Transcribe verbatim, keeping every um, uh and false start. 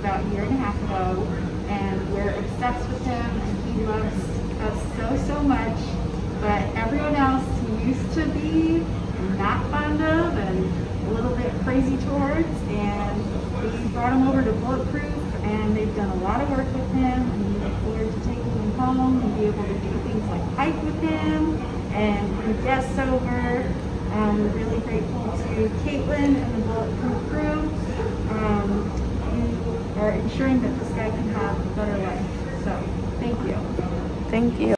about a year and a half ago, and we're obsessed with him, and he loves us so, so much, but everyone else used to be not fond of and a little bit crazy towards, and we brought him over to Bulletproof, and they've done a lot of work with him, and we look forward to taking him home and be able to do things like hike with him and do guests over. Um, we're really grateful to Caitlin and the Bulletproof crew um, who are ensuring that this guy can have a better life. So, thank you. Thank you.